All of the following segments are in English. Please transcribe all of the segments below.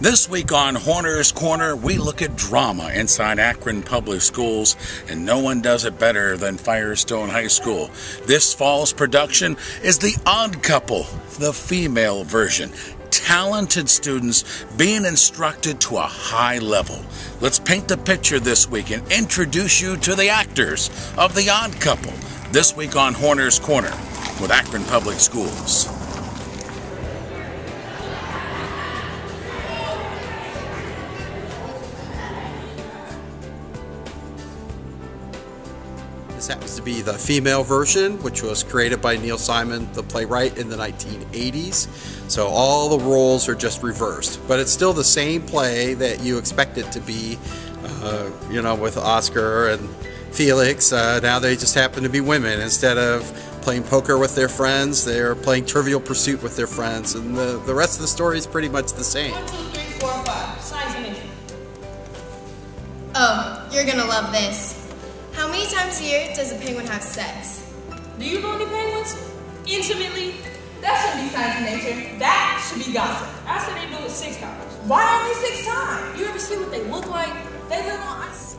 This week on Horner's Corner, we look at drama inside Akron Public Schools, and no one does it better than Firestone High School. This fall's production is The Odd Couple, the female version. Talented students being instructed to a high level. Let's paint the picture this week and introduce you to the actors of The Odd Couple. This week on Horner's Corner with Akron Public Schools. This happens to be the female version, which was created by Neil Simon, the playwright, in the 1980s. So all the roles are just reversed, but it's still the same play that you expect it to be, you know, with Oscar and Felix. Now they just happen to be women. Instead of playing poker with their friends, they're playing Trivial Pursuit with their friends, and the rest of the story is pretty much the same. 1, 2, 3, 4, 5. Size image. Oh, you're gonna love this. How many times a year does a penguin have sex? Do you know any penguins? Intimately? That shouldn't be science and nature. That should be gossip. I said they do it 6 times. Why only 6 times? You ever see what they look like? They live on ice.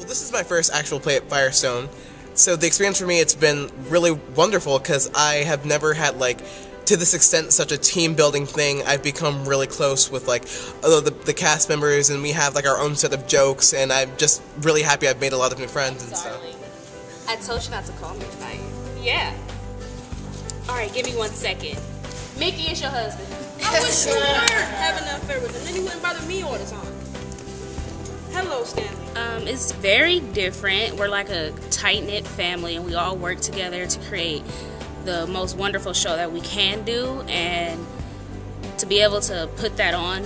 Well, this is my first actual play at Firestone. So the experience for me, it's been really wonderful because I have never had, like, to this extent, such a team-building thing. I've become really close with, like, the cast members, and we have, like, our own set of jokes, and I'm just really happy I've made a lot of new friends and stuff. I told you not to call me tonight. Yeah. Alright, give me 1 second. Mickey is your husband. I wish you weren't having an affair with him, then he wouldn't bother me all the time. Hello, Stanley. It's very different. We're like a tight-knit family, and we all work together to create the most wonderful show that we can do, and to be able to put that on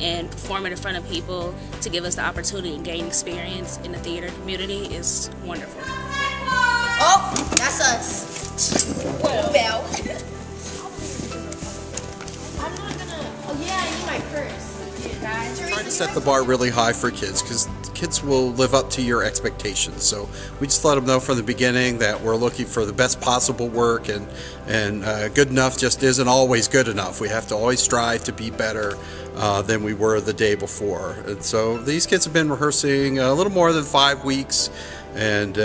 and perform it in front of people to give us the opportunity and gain experience in the theater community is wonderful. Oh, that's us. Well, I'm not gonna. Oh yeah, I need my purse. Trying to set the bar really high for kids because kids will live up to your expectations, so we just let them know from the beginning that we're looking for the best possible work, and good enough just isn't always good enough. We have to always strive to be better than we were the day before. And so these kids have been rehearsing a little more than 5 weeks, and you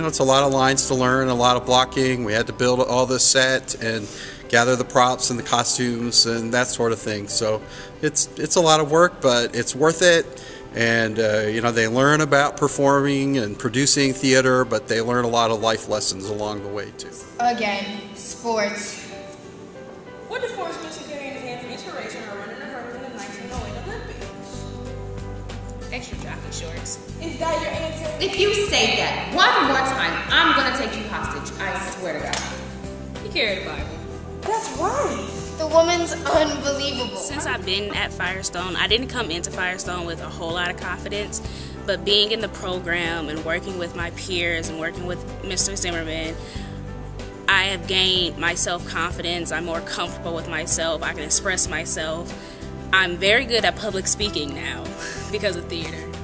know, it's a lot of lines to learn, a lot of blocking. We had to build all this set and gather the props and the costumes and that sort of thing. So it's a lot of work, but it's worth it. And you know, they learn about performing and producing theater, but they learn a lot of life lessons along the way too. Again, sports. What did Forrest Wilson carry in his hand for inspiration or running a hurdle in the 1908 Olympics? Extra jockey shorts. Is that your answer? If you say that one more time, I'm gonna take you hostage. I swear to God. He carried a Bible. That's right. The woman's unbelievable. Since I've been at Firestone, I didn't come into Firestone with a whole lot of confidence, but being in the program and working with my peers and working with Mr. Zimmerman, I have gained my self-confidence. I'm more comfortable with myself. I can express myself. I'm very good at public speaking now because of theater.